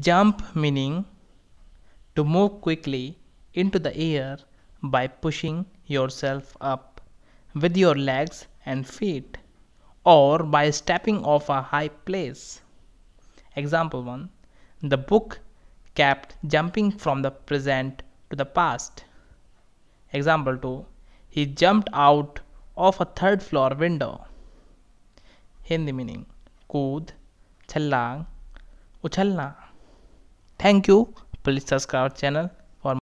Jump meaning to move quickly into the air by pushing yourself up with your legs and feet or by stepping off a high place. Example 1. The book kept jumping from the present to the past. Example 2. He jumped out of a third floor window. Hindi meaning कूद, छलांग, उछलना. Thank you. Please subscribe our channel.